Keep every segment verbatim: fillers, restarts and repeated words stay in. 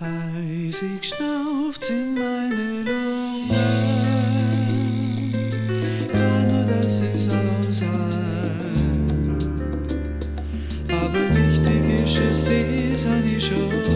Eisig schnauft's in meine Lunge, ja, nur das ist aus Hand. Aber wichtig ist es, dies an die Schumme.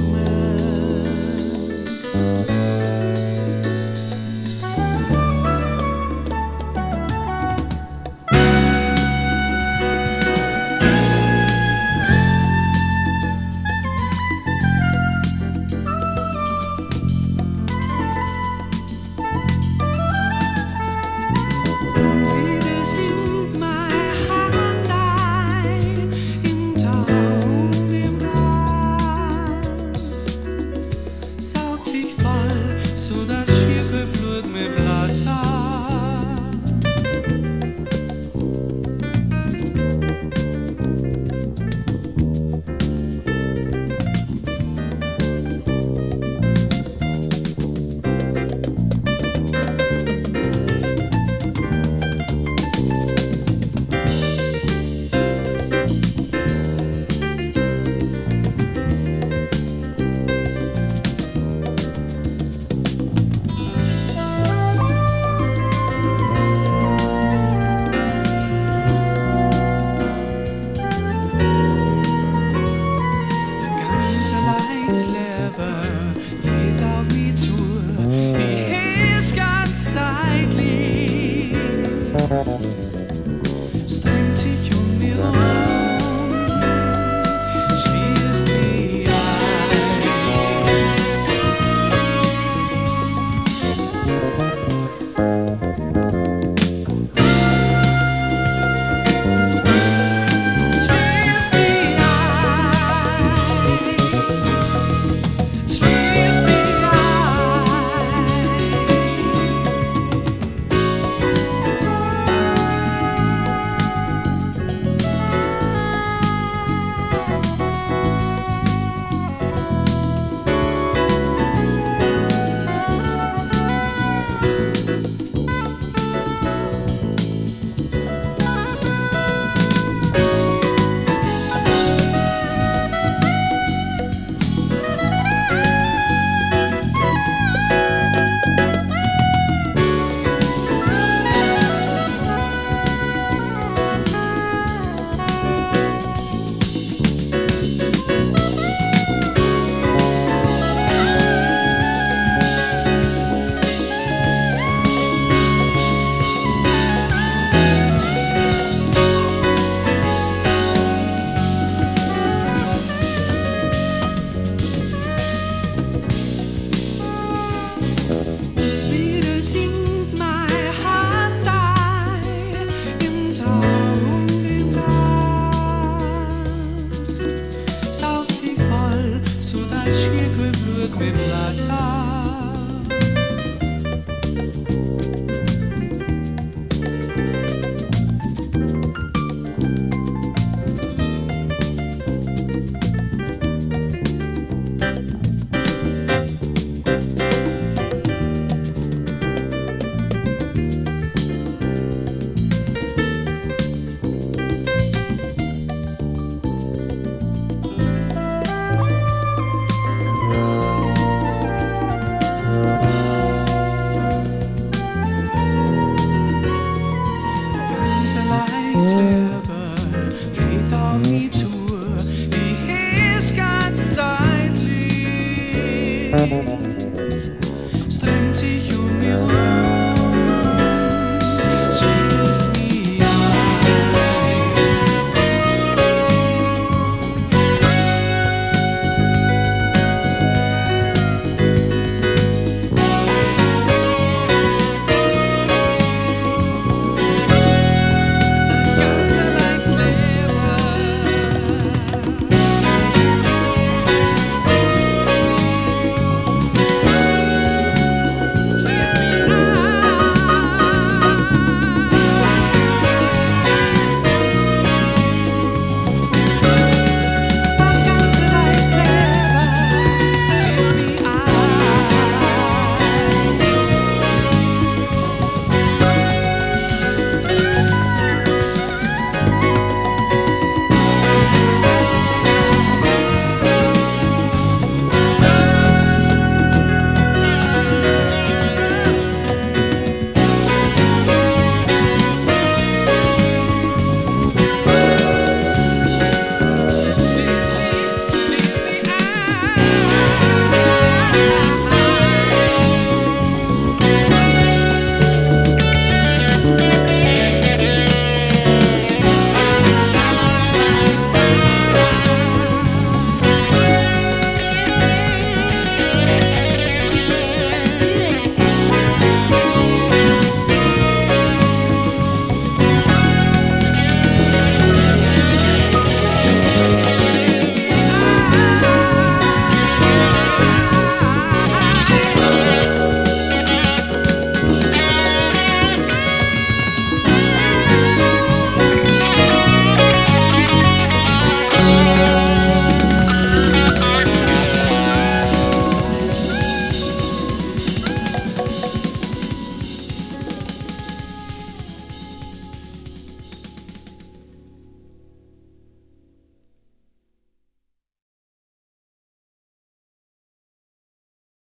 Thank you.